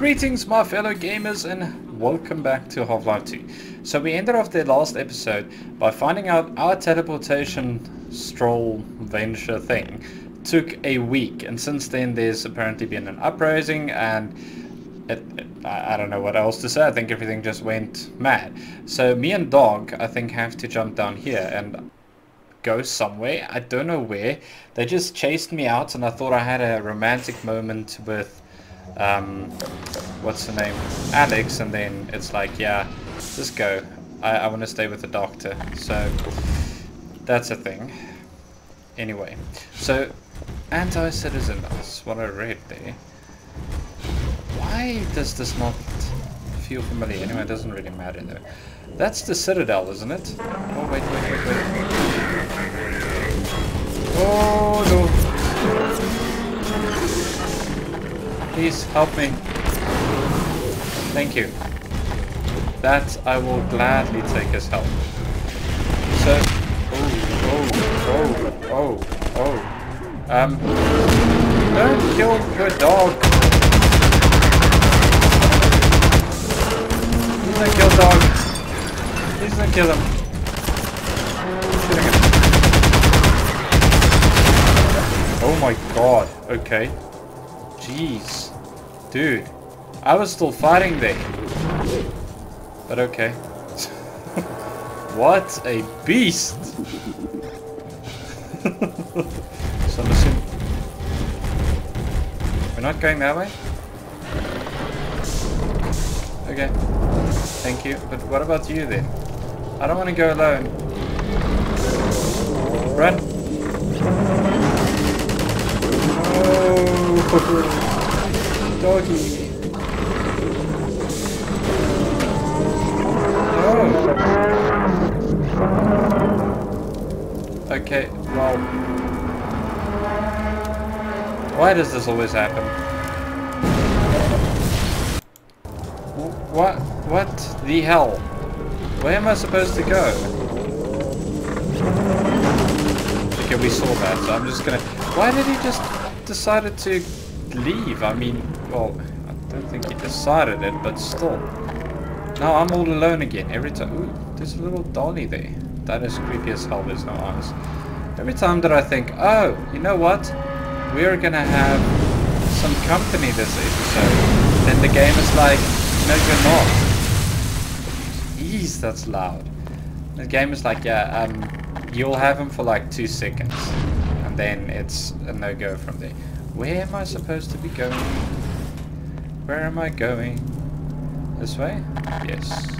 Greetings my fellow gamers and welcome back to Half Life 2. So we ended off the last episode by finding out our teleportation stroll venture thing took a week, and since then there's apparently been an uprising and I don't know what else to say. I think everything just went mad. So me and Dog I think have to jump down here and go somewhere. I don't know where. They just chased me out and I thought I had a romantic moment with what's her name, Alyx, and then it's like, yeah, just go. I want to stay with the doctor. So that's a thing. Anyway, so anti-citizen, that's what I read there. Why does this not feel familiar? Anyway, it doesn't really matter though. That's the Citadel, isn't it? Oh, wait. Oh no. Please help me. Thank you. That I will gladly take as help. So, don't kill your dog. Please don't kill dog. Please don't kill him. Oh my god, okay. Jeez. Dude, I was still fighting there. But okay. What a beast! So I'm assuming... We're not going that way? Okay. Thank you. But what about you then? I don't want to go alone. Run! Doggy. Oh. Okay, well. Why does this always happen? What the hell? Where am I supposed to go? Okay, we saw that, so I'm just gonna... Why did he just decided to leave? I mean, well, I don't think he decided it, but still. Now I'm all alone again every time. Ooh, there's a little dolly there. That is creepy as hell, there's no eyes. Every time that I think, oh, you know what? We're gonna have some company this episode. Then the game is like, no, you're not. Jeez, that's loud. The game is like, yeah, you'll have him for like 2 seconds. And then it's a no-go from there. Where am I supposed to be going? Where am I going? This way? Yes.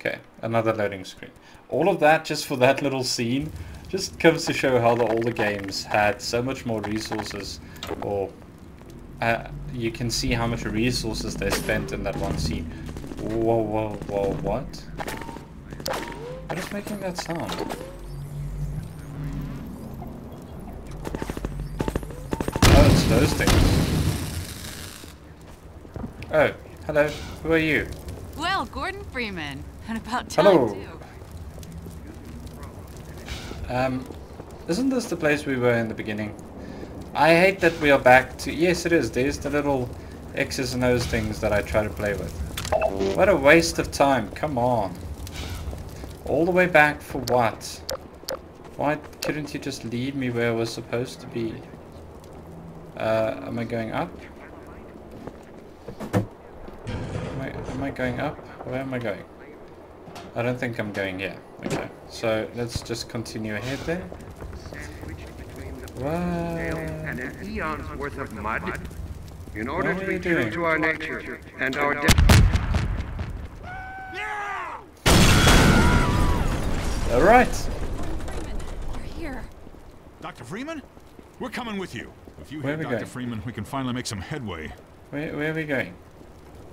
Okay, another loading screen. All of that just for that little scene just comes to show how all the games had so much more resources, or you can see how much resources they spent in that one scene. Whoa, what? What is making that sound? Those things. Oh, hello. Who are you? Well, Gordon Freeman. And about time, hello. Too. Isn't this the place we were in the beginning? I hate that we are back to... Yes, it is. There's the little X's and O's things that I try to play with. What a waste of time. Come on. All the way back for what? Why couldn't you just lead me where I was supposed to be? Am I going up? Am I going up? Where am I going? I don't think I'm going here. Okay, so let's just continue ahead there. What? And an eon's worth of mud in order to be true to our nature and our death. All right. We're here. Dr. Freeman, we're coming with you. If you hit Dr. Freeman, we can finally make some headway. Where are we going?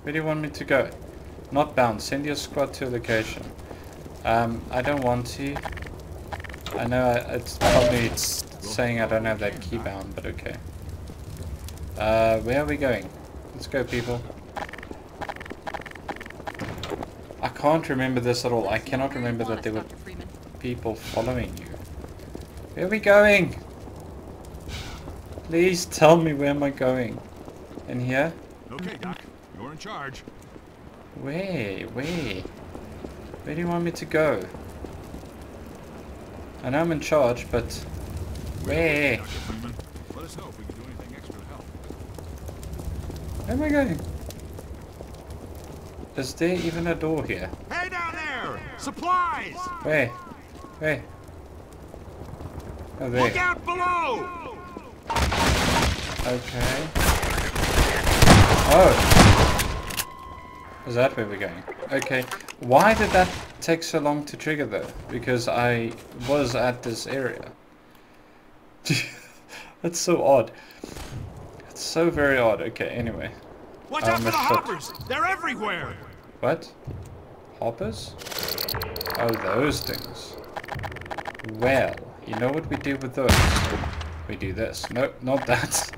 Where do you want me to go? Not bound. Send your squad to a location. I don't want to. I know it's probably saying I don't have that key bound, but okay. Where are we going? Let's go, people. I can't remember this at all. I cannot remember that there were people following you. Where are we going? Please tell me, where am I going? In here? Okay, Doc. in charge. Where do you want me to go? I know I'm in charge, but where? Dr. Freeman, let us know if we can do anything extra to help. Where am I going? Is there even a door here? Hey, down there! Supplies! Where? Where? Oh, there. Look out below! Okay. Oh! Is that where we're going? Okay. Why did that take so long to trigger though? Because I was at this area. That's so odd. It's so very odd. Okay, anyway. Watch out for the hoppers! They're everywhere! What? Hoppers? Oh, those things. Well, you know what we do with those? We do this. No, not that.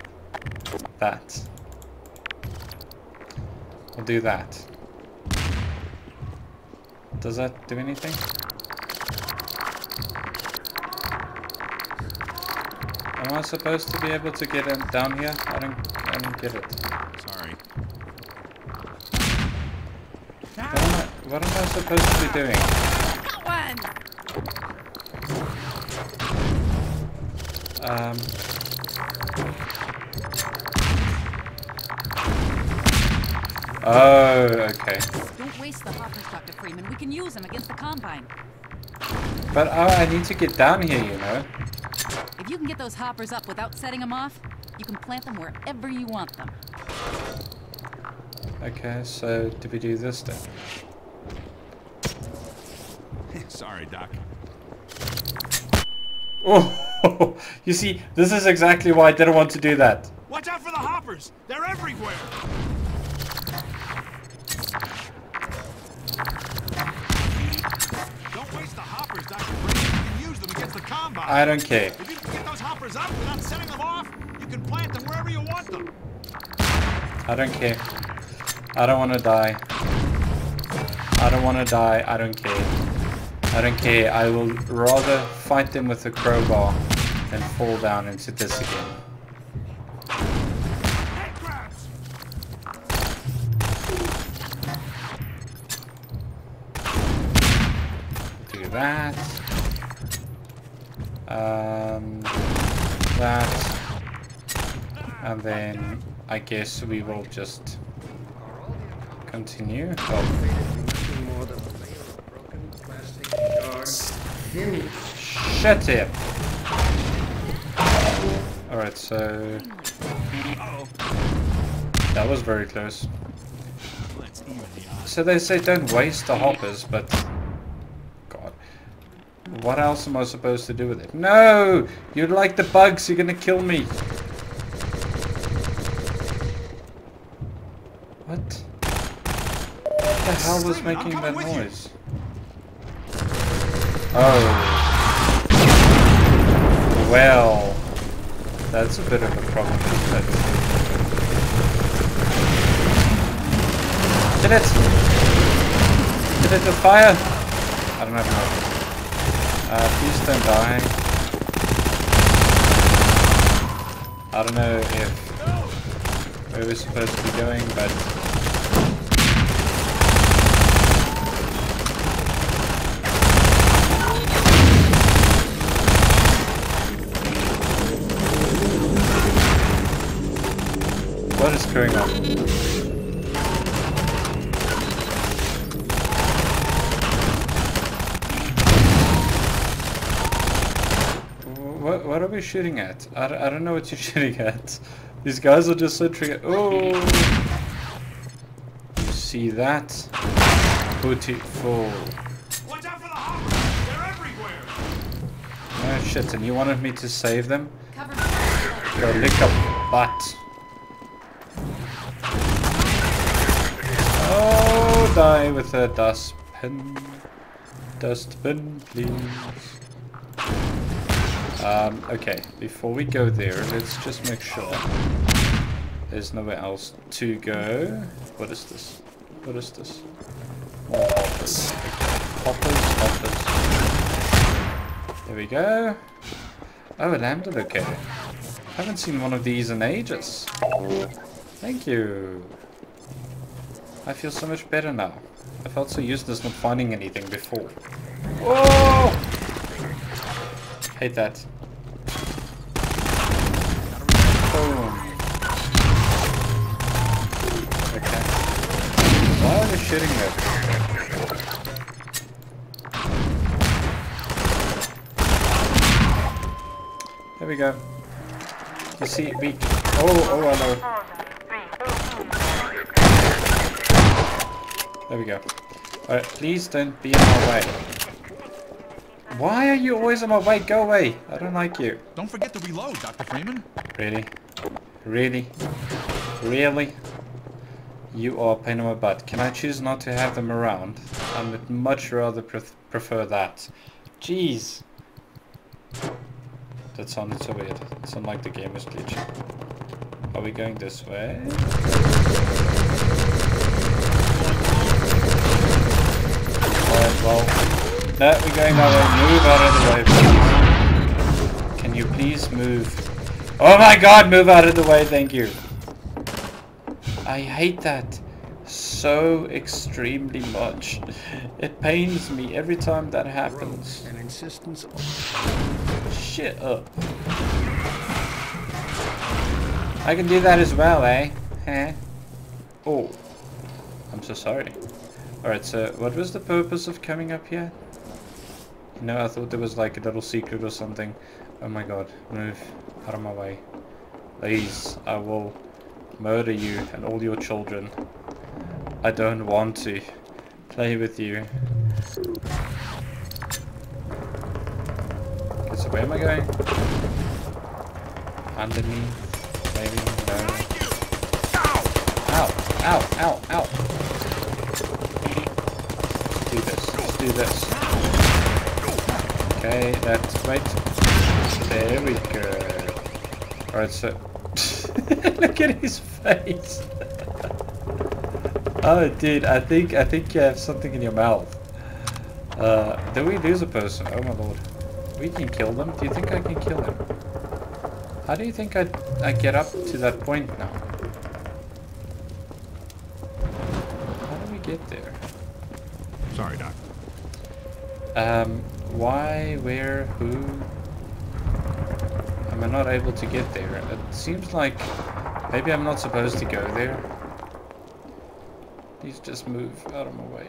That. We'll do that. Does that do anything? Am I supposed to be able to get in down here? I don't get it. Sorry. What am I supposed to be doing? Oh, okay. Don't waste the hoppers, Dr. Freeman. We can use them against the Combine. But I need to get down here, you know. If you can get those hoppers up without setting them off, you can plant them wherever you want them. Okay, so did we do this then? Sorry, Doc. Oh, you see, this is exactly why I didn't want to do that. Watch out for the hoppers! They're everywhere! Don't waste the hoppers, Dr. Green. You can use them against the Combine. I don't care. If you can get those hoppers up without setting them off, you can plant them wherever you want them. I don't care. I don't want to die. I don't want to die. I don't care. I don't care, I will rather fight them with a crowbar than fall down into this again. Do that. That. And then I guess we will just continue. Shut it! Alright, so... That was very close. So they say don't waste the hoppers, but... God. What else am I supposed to do with it? No! You're like the bugs, you're gonna kill me! What? What the hell was making that noise? Oh. Well, that's a bit of a problem, isn't it? Did it! Did it with fire? I don't have enough. Please don't die. I don't know where we're supposed to be going, but... What is going on? What are we shooting at? I don't know what you're shooting at. These guys are just so triggered. Oh! You see that? Beautiful. Watch out for the hoppers! They're everywhere! Oh shit, and you wanted me to save them? Go lick up your butt. Oh, die with a dustbin. Dustbin, please. Okay, before we go there, let's just make sure there's nowhere else to go. What is this? What is this? More hoppers. Hoppers, hoppers. There we go. Oh, it landed okay. I haven't seen one of these in ages. Thank you. I feel so much better now. I felt so useless not finding anything before. Whoa! Hate that. Boom. Okay. Why are they shooting me? There we go. You see, we... Oh, I know. There we go. Alright, please don't be in my way. Why are you always in my way? Go away! I don't like you. Don't forget to reload, Dr. Freeman. Really? Really? Really? You are a pain in my butt. Can I choose not to have them around? I would much rather prefer that. Jeez! That sounded so weird. It sounded like the game was glitching. Are we going this way? Well, no, we're going that way. Move out of the way, please. Can you please move? Oh my god, move out of the way, thank you. I hate that so extremely much. It pains me every time that happens. Shit up. I can do that as well, eh? Huh? Oh. I'm so sorry. Alright, so what was the purpose of coming up here? No, I thought there was like a little secret or something. Oh my god, move out of my way. Please, I will murder you and all your children. I don't want to play with you. Okay, so where am I going? Underneath, maybe? No. Ow, ow, ow, ow. Do this. Okay, that's right. There we go. Alright, so... Look at his face! Oh, dude, I think you have something in your mouth. Did we lose a person? Oh my lord. We can kill them? Do you think I can kill them? How do you think I get up to that point now? How do we get there? Sorry, Doc. Why, where, who? Am I not able to get there? It seems like maybe I'm not supposed to go there. Please just move out of my way.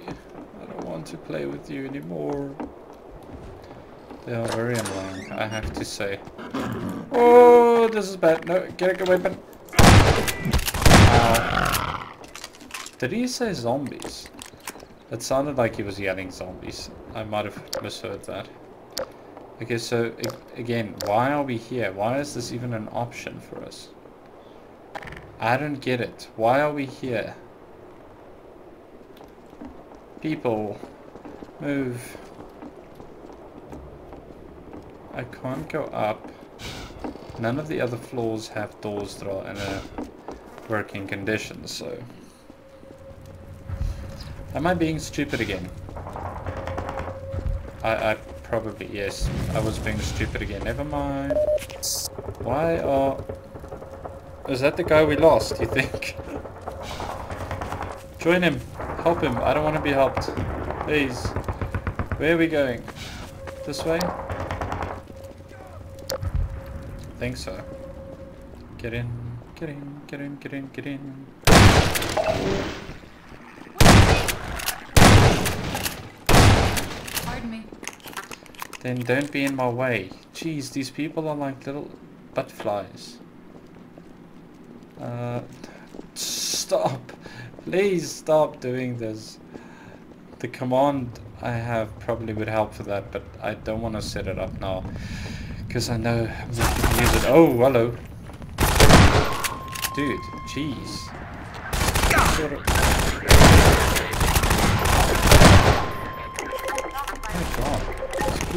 I don't want to play with you anymore. They are very annoying, I have to say. Oh, this is bad. No, get a weapon. Did he say zombies? It sounded like he was yelling zombies. I might have misheard that. Okay, so again, why are we here? Why is this even an option for us? I don't get it. Why are we here? People, move. I can't go up. None of the other floors have doors that are in a working condition, so... Am I being stupid again? I probably, yes. I was being stupid again. Never mind. Why are... Is that the guy we lost, you think? Join him. Help him. I don't want to be helped. Please. Where are we going? This way? I think so. Get in. Get in. Get in. Get in. Get in. Then don't be in my way. Jeez, these people are like little butt flies. Stop. Please stop doing this. The command I have probably would help for that, but I don't want to set it up now. Because I know I'm not going to use it. Oh, hello. Dude, jeez.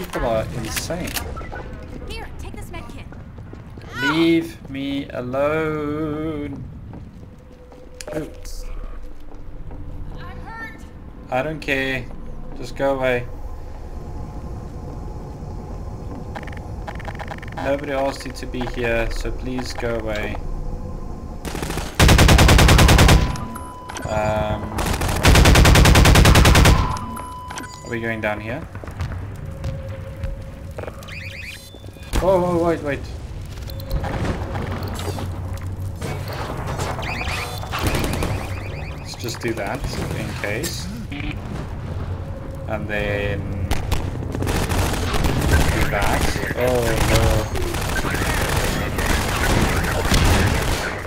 People are insane. Here, take this med kit. Leave me alone. Oops. I'm hurt. I don't care. Just go away. Nobody asked you to be here, so please go away. We're going down here. Oh, wait. Let's just do that in case. And then do that. Oh no.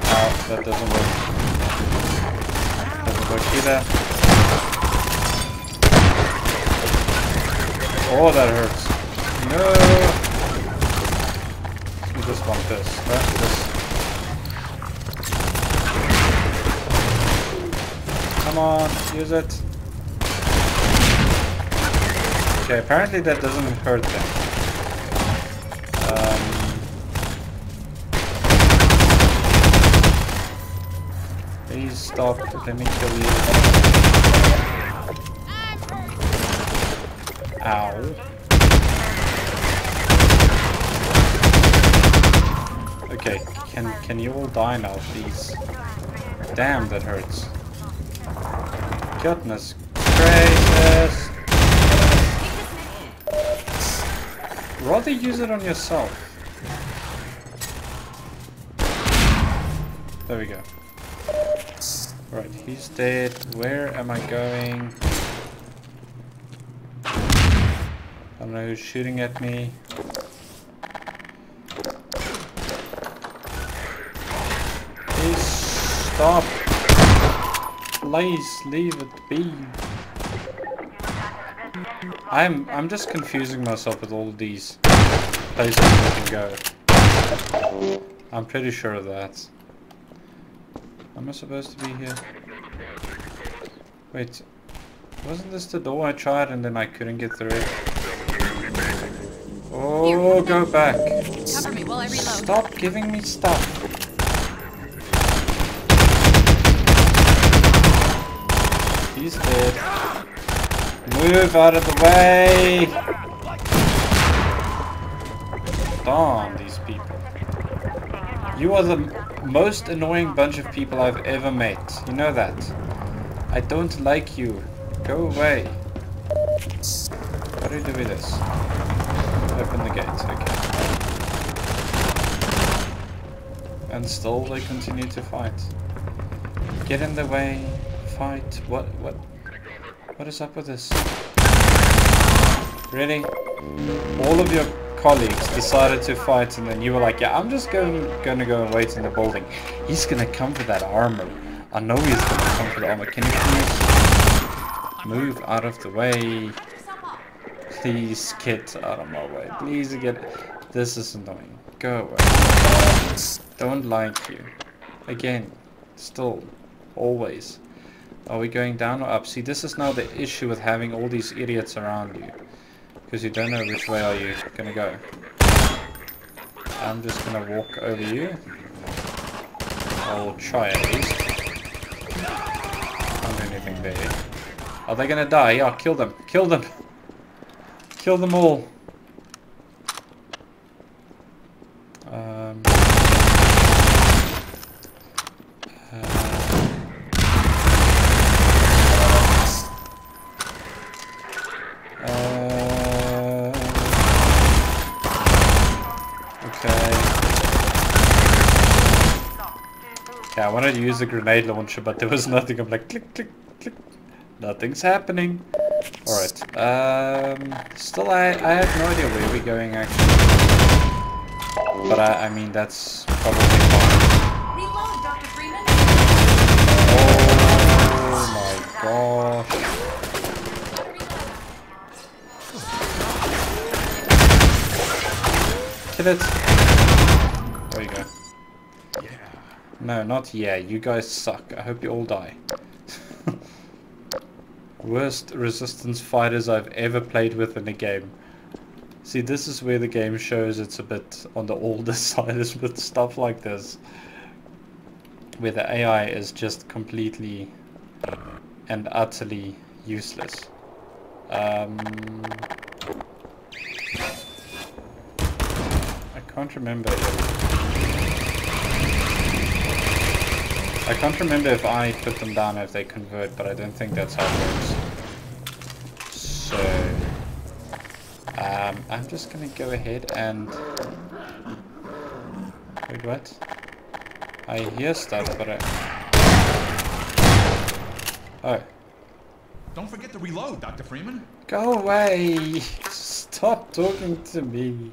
Oh, that doesn't work. Doesn't work either. Oh, that hurts. No! We just want this. Come on, use it. Okay, apparently that doesn't hurt them. Stop, let me kill you. Ow. Okay, can you all die now, please? Damn, that hurts. Goodness gracious. Rather use it on yourself. There we go. Right, he's dead. Where am I going? I don't know who's shooting at me. Please stop. Please leave it be. I'm just confusing myself with all these places we can go. I'm pretty sure of that. Am I supposed to be here? Wait, wasn't this the door I tried and then I couldn't get through it? Oh, go back! Cover me while I reload. Stop giving me stuff! He's dead. Move out of the way! Darn these people. You are the most annoying bunch of people I've ever met. You know that. I don't like you. Go away. What do we do with this? Open the gates, okay. And still they continue to fight. Get in the way. Fight. What is up with this? Really? All of your colleagues decided to fight, and then you were like, yeah, I'm just gonna go and wait in the building. He's gonna come for that armor. I know he's gonna come for the armor. Can you please move out of the way? Please get out of my way. Please get... This is annoying. Go away. Don't like you. Again. Still. Always. Are we going down or up? See, this is now the issue with having all these idiots around you. Because you don't know which way are you gonna go. I'm just gonna walk over you. I'll try at least. I don't do anything there. Are they gonna die? Yeah, kill them. Kill them. Kill them all. Yeah, I wanted to use the grenade launcher, but there was nothing. I'm like, click, click, click. Nothing's happening. Alright. Still, I have no idea where we're going, actually. But, I mean, that's probably fine. Reload, Dr. Freeman. Oh, my gosh. Kill it. There you go. Yeah. No, not yeah. You guys suck. I hope you all die. Worst resistance fighters I've ever played with in a game. See, this is where the game shows it's a bit on the older side with stuff like this. Where the AI is just completely and utterly useless. I can't remember if I put them down or if they convert, but I don't think that's how it works. So I'm just gonna go ahead and wait, what? I hear stuff, but oh. Don't forget to reload, Dr. Freeman. Go away! Stop talking to me.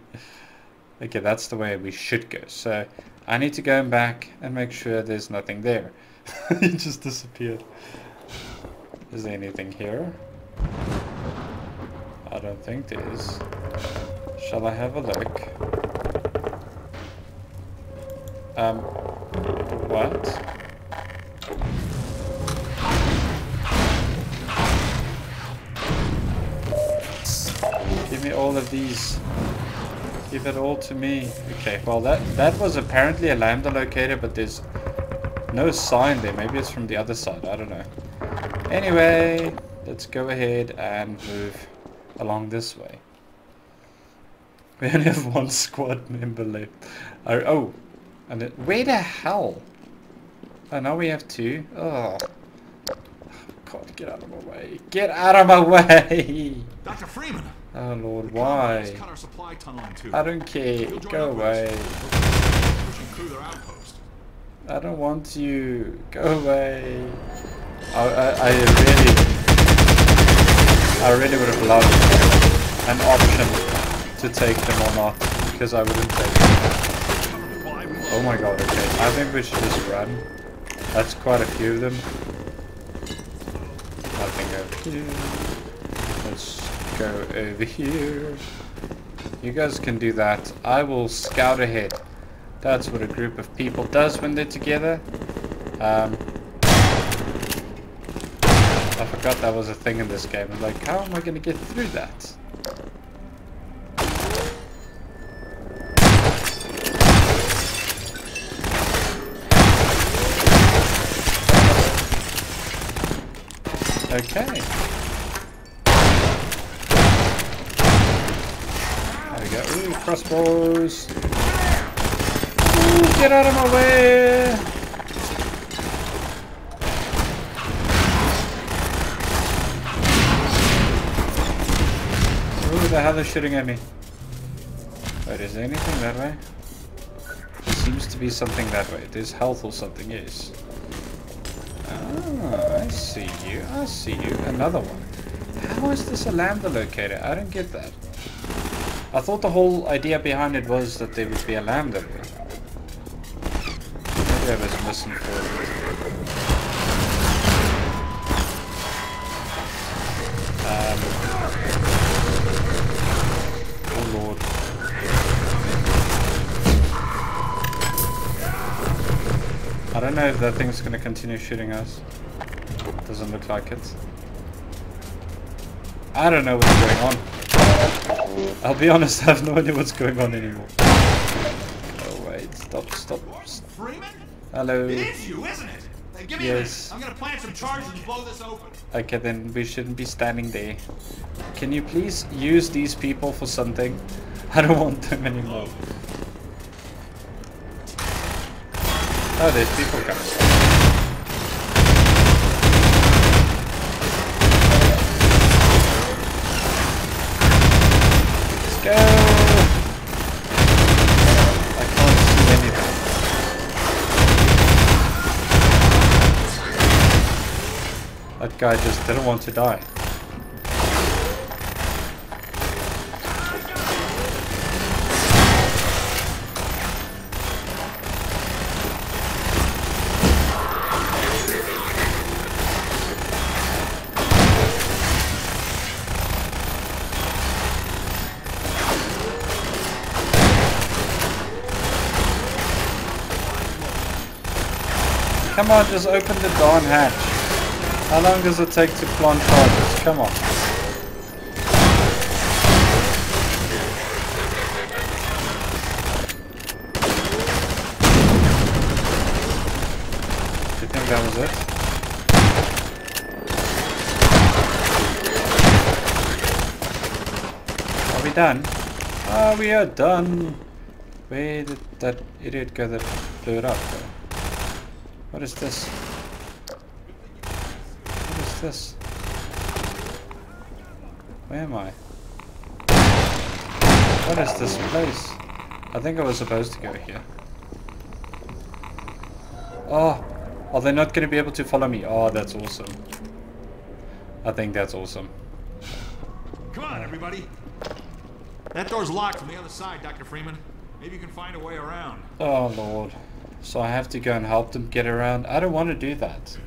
Okay, that's the way we should go. So I need to go back and make sure there's nothing there. He just disappeared. Is there anything here? I don't think there is. Shall I have a look? What? Give me all of these. Give it all to me. Okay, well that was apparently a lambda locator, but there's no sign there. Maybe it's from the other side. I don't know. Anyway, let's go ahead and move along this way. We only have one squad member left. Oh, and it, where the hell? Oh, now we have two. Oh. God, get out of my way. Get out of my way! Dr. Freeman! Oh Lord, why? I don't care. Go away. I don't want you. Go away. I really would have loved an option to take them or not, because I wouldn't take them. Oh my God. Okay, I think we should just run. That's quite a few of them. Nothing over here. Let's go over here. You guys can do that. I will scout ahead. That's what a group of people does when they're together. I forgot that was a thing in this game. I'm like, how am I going to get through that? Okay. Ooh, crossbows. Ooh, get out of my way. Ooh, the hell is shooting at me? Wait, is there anything that way? There seems to be something that way. There's health or something, yes. Ah, I see you. I see you. Another one. How is this a lambda locator? I don't get that. I thought the whole idea behind it was that there would be a lambda. Maybe I was missing for it. Oh Lord. I don't know if that thing's going to continue shooting us. Doesn't look like it. I don't know what's going on. I'll be honest, I have no idea what's going on anymore. Oh wait, stop. Hello. Yes. I'm gonna plant some charges and blow this open. Okay, then we shouldn't be standing there. Can you please use these people for something? I don't want them anymore. Oh, there's people coming. Go! I can't see anything. That guy just didn't want to die. Come on, just open the darn hatch. How long does it take to plant charges? Come on. Do you think that was it? Are we done? Ah, we are done. Where did that idiot go that blew it up? What is this? What is this? Where am I? What is this place? I think I was supposed to go here. Oh, are they not going to be able to follow me? Oh, that's awesome. I think that's awesome. Come on, everybody. That door's locked from the other side, Dr. Freeman. Maybe you can find a way around. Oh, Lord. So I have to go and help them get around. I don't want to do that.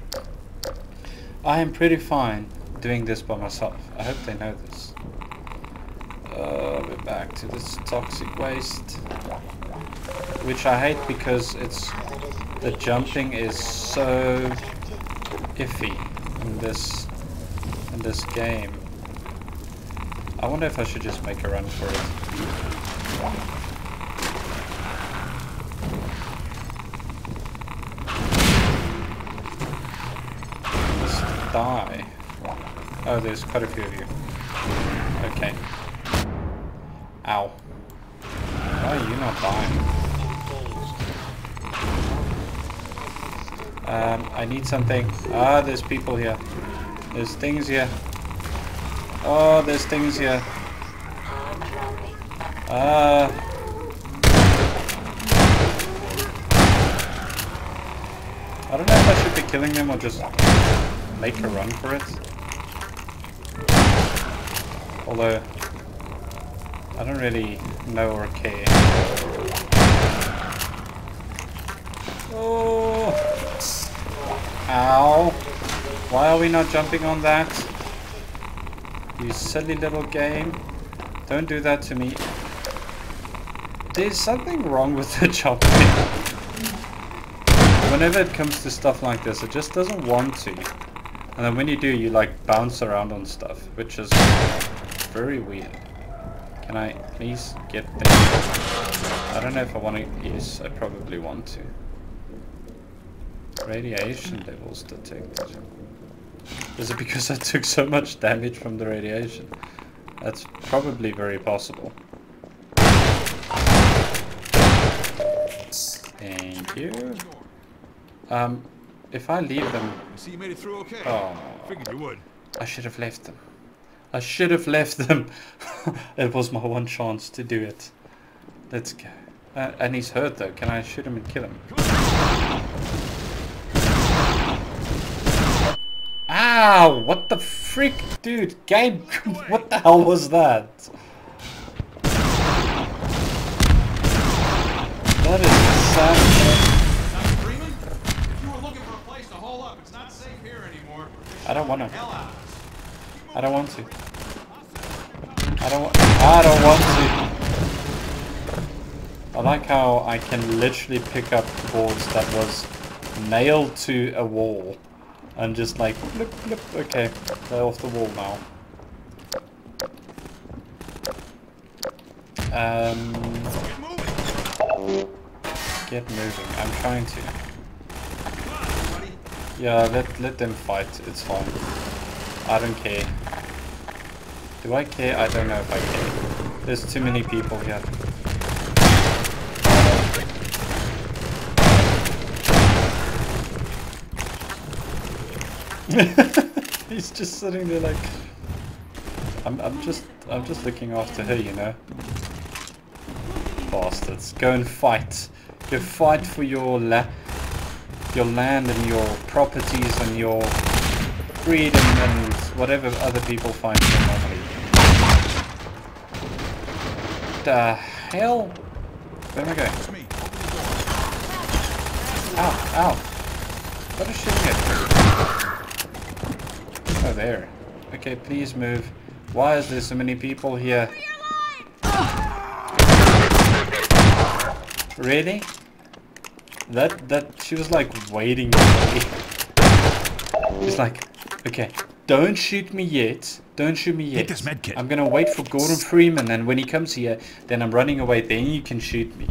I am pretty fine doing this by myself. I hope they know this. We're back to this toxic waste, which I hate because it's the jumping is so iffy in this game. I wonder if I should just make a run for it. Just die. Oh, there's quite a few of you. Okay. Ow. Why are you not dying? I need something. Ah, there's people here. There's things here. Oh, there's things here. I don't know if I should be killing them or just make a run for it. Although, I don't really know or care. Oh! Ow! Why are we not jumping on that? You silly little game. Don't do that to me. There's something wrong with the jumping. Whenever it comes to stuff like this, it just doesn't want to. And then when you do, you like bounce around on stuff, which is very weird. Can I please get there? I don't know if I want to. Yes, I probably want to. Radiation levels detected. Is it because I took so much damage from the radiation? That's probably very possible. Thank you. If I leave them. See, you made it through okay. Oh, figured you would. I should have left them. I should have left them. It was my one chance to do it. Let's go. And he's hurt though. Can I shoot him and kill him? Ow! What the frick, dude? Game. What the hell was that? That is sad. Freeman, if you were looking for a place to hole up, it's not safe here anymore. I don't want to. I don't want to. I don't want to. I like how I can literally pick up boards that was nailed to a wall and just like blip, blip. Okay, they're off the wall now. Get moving. I'm trying to. Yeah, let them fight. It's fine. I don't care. Do I care? I don't know if I care. There's too many people here. He's just sitting there like I'm just looking after her, you know. Bastards. Go and fight. Go fight for your land and your properties and your freedom and whatever other people find so lovely. The hell? Where am I going? Ow, ow. What a shit. Oh, there. Okay, please move. Why is there so many people here? Really? That she was like waiting for me. She's like, okay, don't shoot me yet. Don't shoot me yet. Get this medkit. I'm gonna wait for Gordon Freeman, and when he comes here, then I'm running away. Then you can shoot me.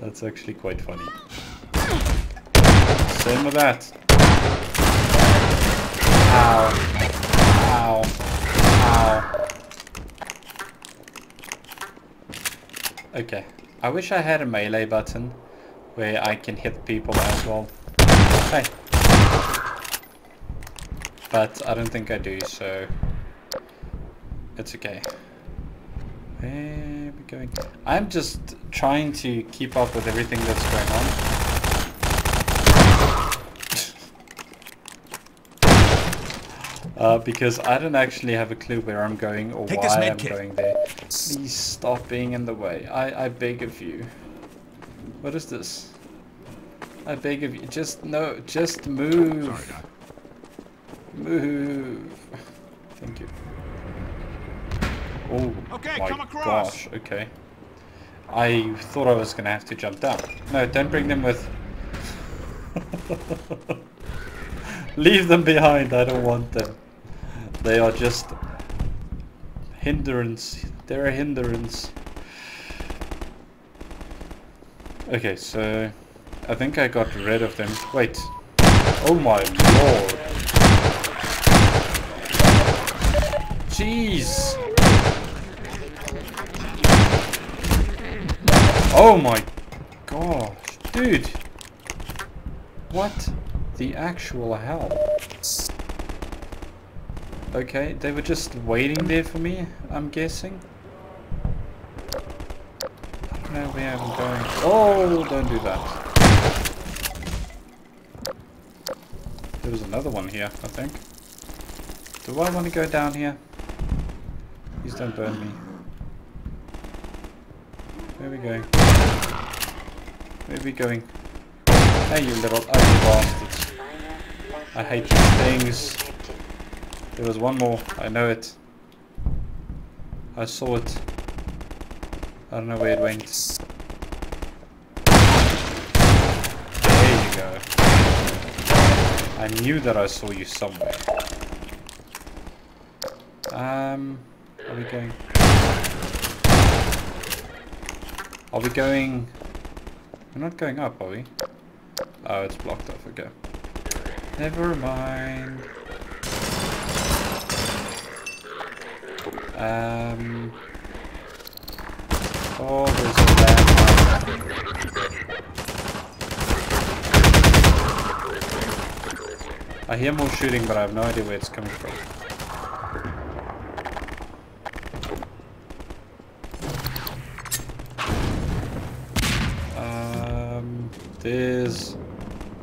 That's actually quite funny. Same with that. Ow. Ow. Ow. Okay. I wish I had a melee button where I can hit people as well. Hey. but I don't think I do, so it's okay. Where are we going? I'm just trying to keep up with everything that's going on. Because I don't actually have a clue where I'm going or why I'm going there. Please stop being in the way. I beg of you. What is this? I beg of you. Just no. Just move. Sorry, move. Thank you. Oh my gosh, okay. I thought I was gonna have to jump down. No, don't bring them with. Leave them behind, I don't want them. They are just hindrance. They're a hindrance. Okay, so I think I got rid of them. Wait. Oh my lord. Jeez. Oh my gosh, dude! What the actual hell? Okay, they were just waiting there for me, I'm guessing. I don't know where I'm going. Oh, don't do that. There was another one here, I think. Do I want to go down here? Please don't burn me. Where are we going? Where are we going? Hey, you little ugly bastards. I hate you things. There was one more. I know it. I saw it. I don't know where it went. There you go. I knew that I saw you somewhere. Where are we going? Are we going... We're not going up, are we? Oh, it's blocked off, okay. Never mind. Oh, there's a landmine. I hear more shooting, but I have no idea where it's coming from. There's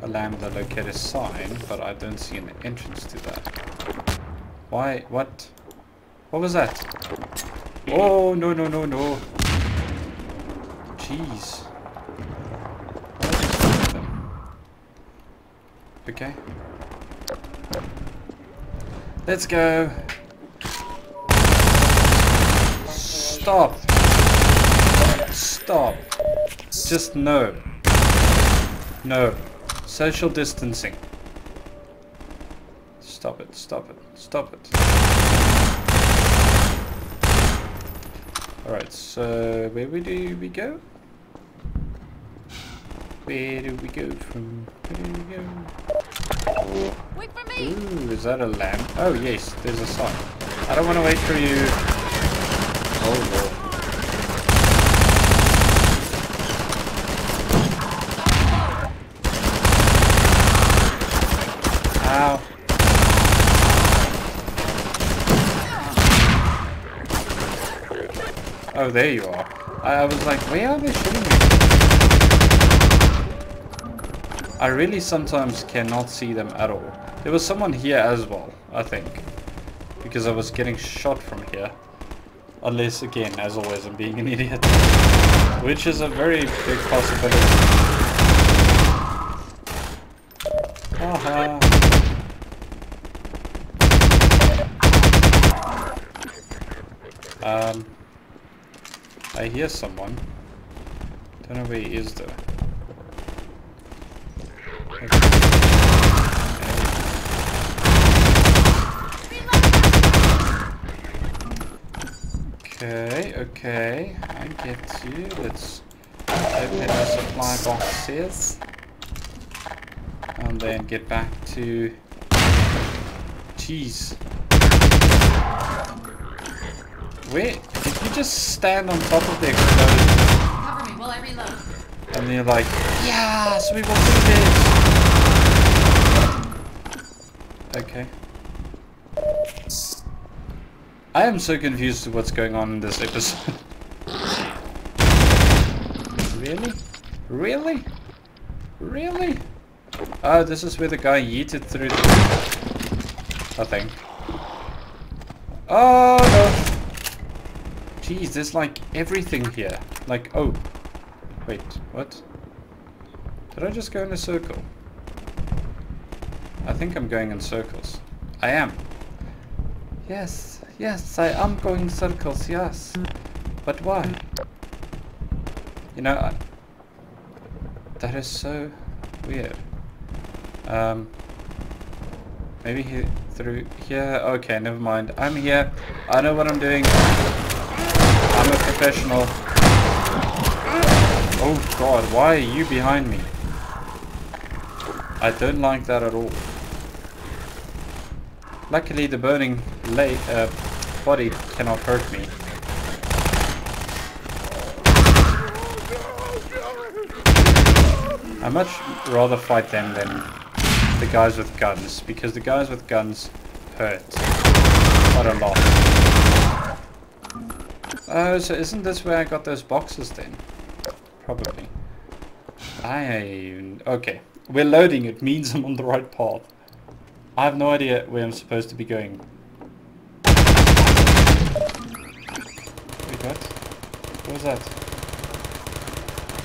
a lambda locator sign, but I don't see an entrance to that. Why? What? What was that? Oh, no, no, no, no. Jeez. Okay. Let's go. Stop. Stop. Just no. No. Social distancing. Stop it, stop it, stop it. Alright, so where do we go? Where do we go from? Where do we go? Wait for me! Ooh, is that a lamp? Oh yes, there's a sign. I don't want to wait for you. Oh lord. Ow. Oh, there you are. I was like, where are they shooting me? I really sometimes cannot see them at all. There was someone here as well, I think. Because I was getting shot from here. Unless, again, as always, I'm being an idiot. Which is a very big possibility. Haha. I hear someone. Don't know where he is though. Okay. Okay, okay. I get you. Let's open the supply boxes. And then get back to... Jeez. Wait, if you just stand on top of the explosion. Cover me while I reload. And you're like, yes, we will do this. Okay. I am so confused with what's going on in this episode. Really? Really? Really? Oh, this is where the guy yeeted through the... I think. Oh no! Jeez, there's like everything here. Like, oh. Wait, what? Did I just go in a circle? I think I'm going in circles. I am. Yes, yes, I am going in circles, yes. But why? You know, that is so weird. Maybe here, through here. Okay, never mind. I'm here. I know what I'm doing. I'm a professional. Oh God, why are you behind me? I don't like that at all. Luckily, the burning body cannot hurt me. I much rather fight them than the guys with guns, because the guys with guns hurt quite a lot. Oh, so isn't this where I got those boxes then? Probably. Okay, we're loading. It means I'm on the right path. I have no idea where I'm supposed to be going. Wait, what? What was that?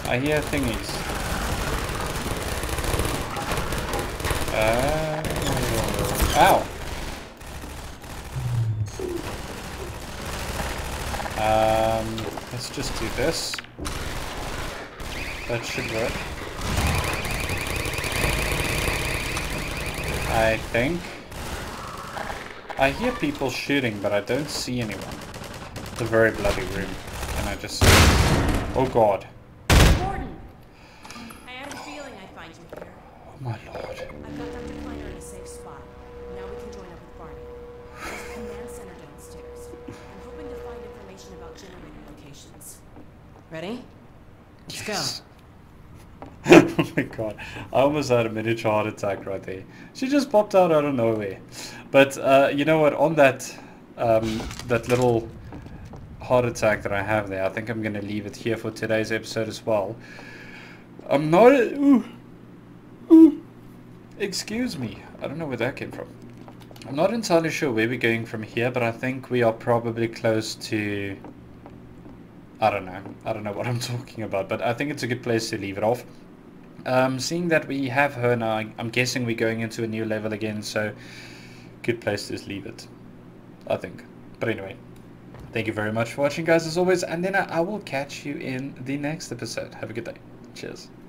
I hear thingies. Ow! Let's just do this. That should work. I think. I hear people shooting, but I don't see anyone. It's a very bloody room. And I just... Oh God. Gordon! I had a feeling I'd find you here. Oh my Lord. I've got Dr. Kleiner in a safe spot. Now we can join up with Barney. There's a command center downstairs. I'm hoping to find information about generator locations. Ready? Let's go. Oh my God. I almost had a miniature heart attack right there. She just popped out of nowhere. But you know what? On that, that little heart attack that I have there, I think I'm going to leave it here for today's episode as well. I'm not... Ooh. Ooh. Excuse me, I don't know where that came from. I'm not entirely sure where we're going from here, but I think we are probably close to... I don't know what I'm talking about, but I think it's a good place to leave it off. Seeing that we have her now, I'm guessing we're going into a new level again, so good place to just leave it, I think. But anyway, thank you very much for watching, guys, as always, and then I will catch you in the next episode. Have a good day. Cheers.